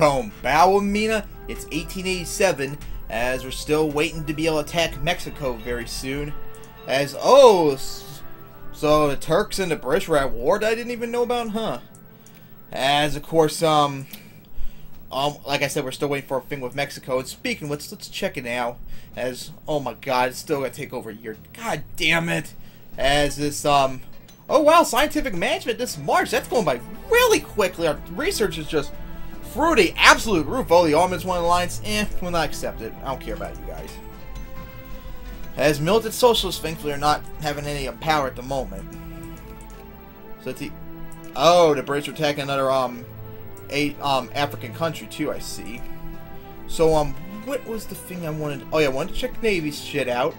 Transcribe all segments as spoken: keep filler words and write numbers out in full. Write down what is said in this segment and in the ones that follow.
Comb. Battle of Mina, it's eighteen eighty-seven, as we're still waiting to be able to attack Mexico very soon. As, oh, so the Turks and the British were at war that I didn't even know about, huh? As, of course, um, um, like I said, we're still waiting for a thing with Mexico. And speaking, let's let's check it out. As, oh my God, it's still gonna take over a year. God damn it! As this, um, oh wow, scientific management this March. That's going by really quickly. Our research is just through the absolute roof. Oh, the Almonds won the alliance. Eh, will not accept it. I don't care about you guys. As militant socialists, thankfully, are not having any power at the moment. So it's the oh, the British are attacking another um, eight um African country too. I see. So um, what was the thing I wanted? Oh yeah, I wanted to check Navy shit out.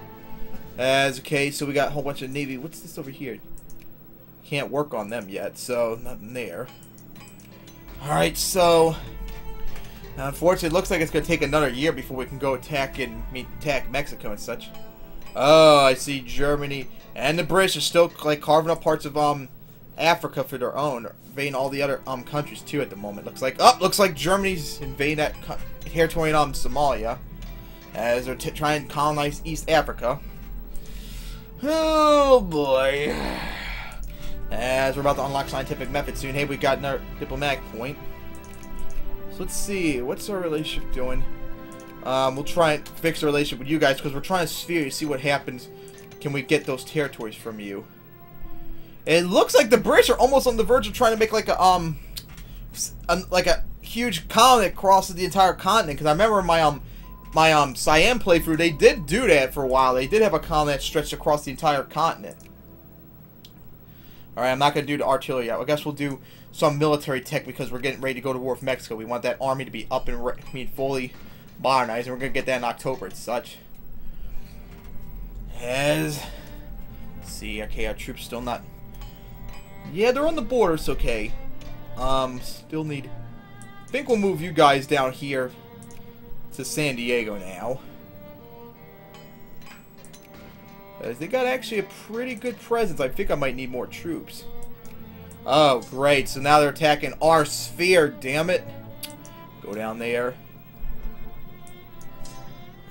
As okay, so we got a whole bunch of Navy. What's this over here? Can't work on them yet, so nothing there. All right, so unfortunately, it looks like it's gonna take another year before we can go attack and meet attack Mexico and such. Oh, I see Germany and the British are still like carving up parts of um. Africa for their own, invading all the other um countries too at the moment. Looks like up, oh, looks like Germany's invading that territory in um Somalia, as they're t trying to colonize East Africa. Oh boy! As we're about to unlock scientific methods soon. Hey, we got another diplomatic point. So let's see, what's our relationship doing? Um, we'll try and fix the relationship with you guys because we're trying to sphere you. See what happens. Can we get those territories from you? It looks like the British are almost on the verge of trying to make like a um, a, like a huge colony that crosses the entire continent. Because I remember my um, my um, Siam playthrough, they did do that for a while. They did have a colony that stretched across the entire continent. All right, I'm not gonna do the artillery yet. I guess we'll do some military tech because we're getting ready to go to war with Mexico. We want that army to be up and re I mean fully modernized, and we're gonna get that in October and such. As see, okay, our troops still not. Yeah, they're on the border, it's okay. Um, still need... I think we'll move you guys down here to San Diego now. As they got actually a pretty good presence. I think I might need more troops. Oh, great. So now they're attacking our sphere, damn it. Go down there.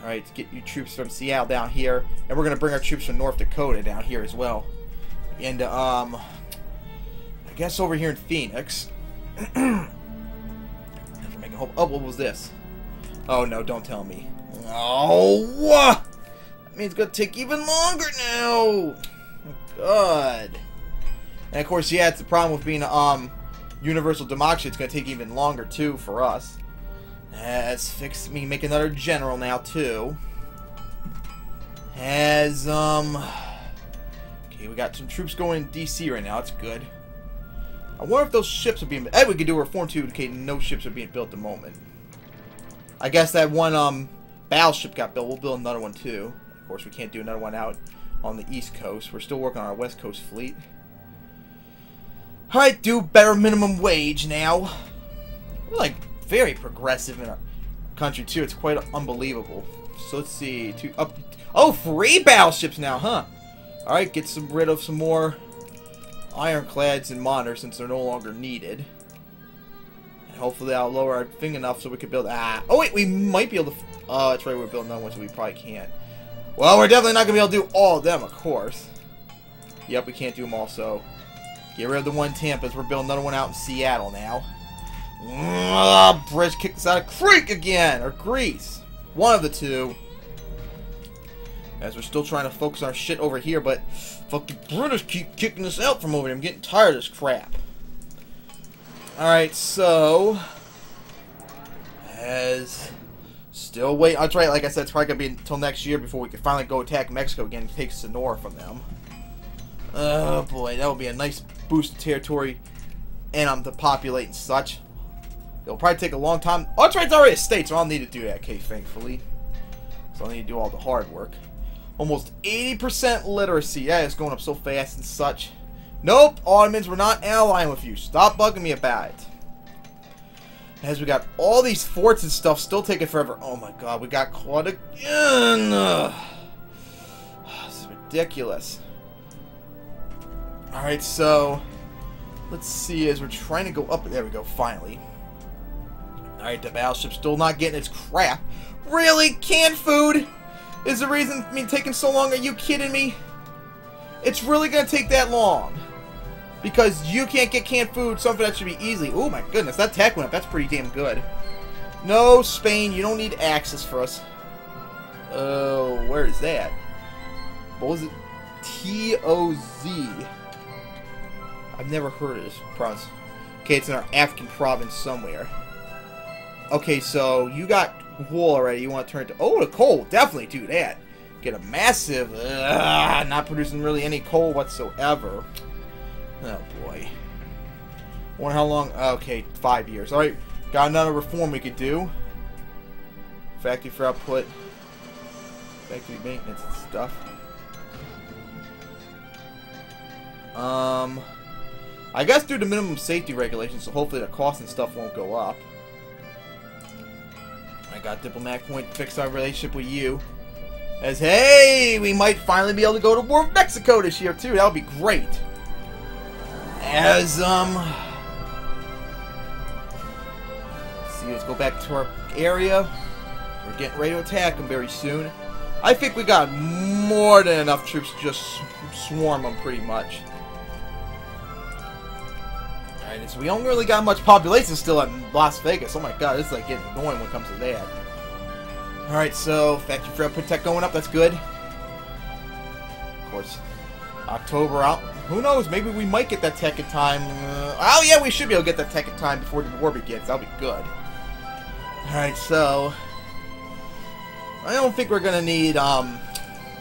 Alright, get you troops from Seattle down here. And we're going to bring our troops from North Dakota down here as well. And, um... I guess over here in Phoenix. Make a whole, oh, what was this? Oh no, don't tell me. Oh, what? I mean, it's gonna take even longer now. Oh, God. And of course, yeah, it's the problem with being um universal democracy. It's gonna take even longer too for us. As fix me, make another general now too. As um, okay, we got some troops going in D C right now. It's good. I wonder if those ships are being built. Hey, we could do a reform too. Okay, no ships are being built at the moment. I guess that one um battleship got built. We'll build another one too. Of course, we can't do another one out on the East Coast. We're still working on our West Coast fleet. All right, do better minimum wage now. We're like very progressive in our country too. It's quite unbelievable. So let's see. Two up. Oh, free battleships now, huh? All right, get some rid of some more ironclads and monitors since they're no longer needed. And hopefully I'll lower our thing enough so we could build... Ah! Oh wait, we might be able to... Oh, uh, that's right, we're building another one, so we probably can't. Well, we're definitely not going to be able to do all of them, of course. Yep, we can't do them all, so... Get rid of the one Tampa as we're building another one out in Seattle now. Ah, British kicked us out of Creek again! Or Greece! One of the two. As we're still trying to focus on our shit over here, but... Fucking British keep kicking us out from over here. I'm getting tired of this crap. Alright, so... As... Still wait. That's right, like I said, it's probably gonna be until next year before we can finally go attack Mexico again and take Sonora from them. Oh boy, that would be a nice boost of territory. And um, to populate and such. It'll probably take a long time. Oh, that's right, it's already a state, so I don't need to do that, okay, thankfully. So I don't need to do all the hard work. Almost eighty percent literacy. Yeah, it's going up so fast and such. Nope, Ottomans, we're not allying with you. Stop bugging me about it. As we got all these forts and stuff still taking forever. Oh my God, we got caught again. Ugh. This is ridiculous. All right, so let's see. As we're trying to go up, there we go. Finally, Alright, the battleship's still not getting its crap. Really? Canned food is the reason for me taking so long? Are you kidding me? It's really going to take that long. Because you can't get canned food, something that should be easy. Oh my goodness, that tech went up. That's pretty damn good. No, Spain, you don't need access for us. Oh, uh, where is that? What was it? T O Z. I've never heard of this province. Okay, it's in our African province somewhere. Okay, so you got wool already. You want to turn it to... Oh, the coal. Definitely do that. Get a massive... Uh, not producing really any coal whatsoever. Oh, boy. I wonder how long... Okay, five years. Alright, got another reform we could do. Factory for output. Factory maintenance and stuff. Um... I guess through the minimum safety regulations, so hopefully the cost and stuff won't go up. I got diplomatic point to fix our relationship with you. As, hey, we might finally be able to go to war with Mexico this year, too. That would be great. As, um... Let's see, let's go back to our area. We're getting ready to attack them very soon. I think we got more than enough troops to just swarm them, pretty much. So we don't really got much population still in Las Vegas. Oh my god, this is like getting annoying when it comes to that. Alright, so Factory for Protect going up, that's good. Of course, October out. Who knows, maybe we might get that tech in time. Uh, oh yeah, we should be able to get that tech in time before the war begins. That'll be good. Alright, so... I don't think we're going to need um,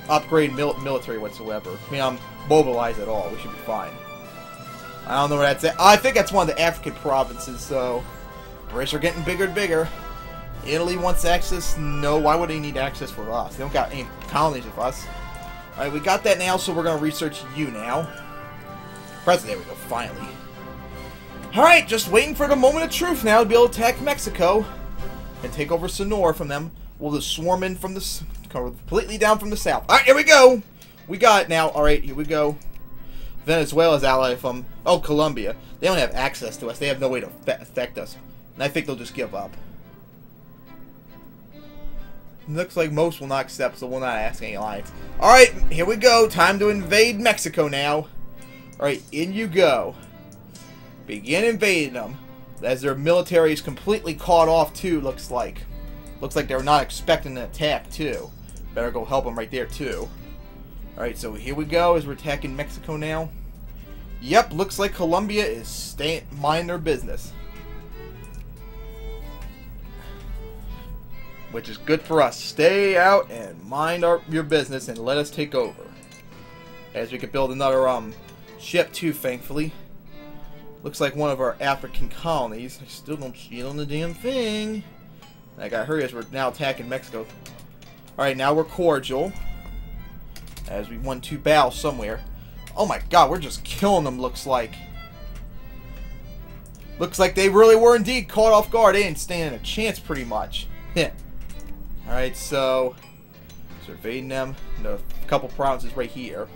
upgrade mil military whatsoever. I mean, um, mobilize at all. We should be fine. I don't know where that's at. I think that's one of the African provinces, so... British are getting bigger and bigger. Italy wants access? No, why would they need access for us? They don't got any colonies with us. Alright, we got that now, so we're gonna research you now. President, there we go, finally. Alright, just waiting for the moment of truth now to be able to attack Mexico. And take over Sonora from them. We'll just swarm in from the... completely down from the south. Alright, here we go! We got it now. Alright, here we go. Venezuela's ally from, oh, Colombia. They don't have access to us. They have no way to affect us. And I think they'll just give up. Looks like most will not accept, so we'll not ask any alliance. Alright, here we go. Time to invade Mexico now. Alright, in you go. Begin invading them. As their military is completely caught off, too, looks like. Looks like they're not expecting an attack, too. Better go help them right there, too. Alright, so here we go as we're attacking Mexico now. Yep, looks like Colombia is staying, mind their business. Which is good for us. Stay out and mind our, your business and let us take over. As we could build another um ship too, thankfully. Looks like one of our African colonies. I still don't steal on the damn thing. I gotta hurry as we're now attacking Mexico. Alright, now we're cordial. As we won two battles somewhere. Oh my god, we're just killing them, looks like. Looks like they really were indeed caught off guard. They didn't stand a chance, pretty much. Alright, so... Surveying them. A couple provinces right here.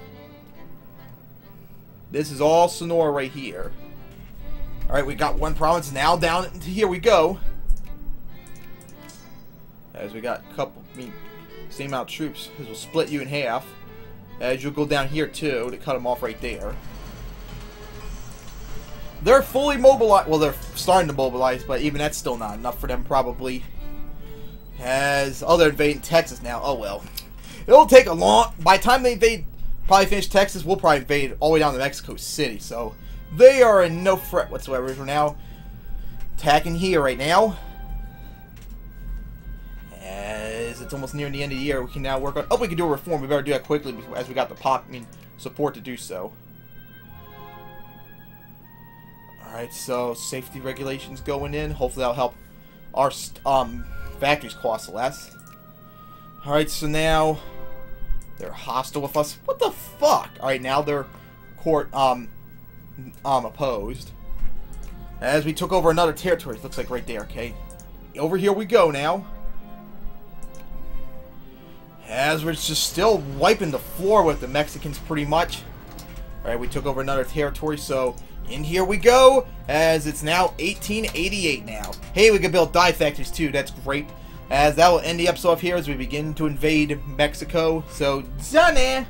This is all Sonora right here. Alright, we got one province now down. Here we go. As we got a couple... I mean, same amount of troops. This will split you in half. As you'll go down here, too, to cut them off right there. They're fully mobilized. Well, they're starting to mobilize, but even that's still not enough for them, probably. As, oh, they're invading Texas now. Oh, well. It'll take a long... By the time they invade, probably finish Texas, we'll probably invade all the way down to Mexico City. So, they are in no threat whatsoever. We're now attacking here right now. As it's almost near the end of the year, we can now work on... Oh, we can do a reform. We better do that quickly as we got the pop, I mean, support to do so. Alright, so safety regulations going in. Hopefully that'll help our um, factories cost less. Alright, so now they're hostile with us. What the fuck? Alright, now they're court um, um opposed. As we took over another territory, it looks like right there, okay? Over here we go now. As we're just still wiping the floor with the Mexicans, pretty much. Alright, we took over another territory, so And here we go, as it's now eighteen eighty-eight now. Hey, we can build dye factories too, that's great. As that will end the episode here as we begin to invade Mexico. So, done.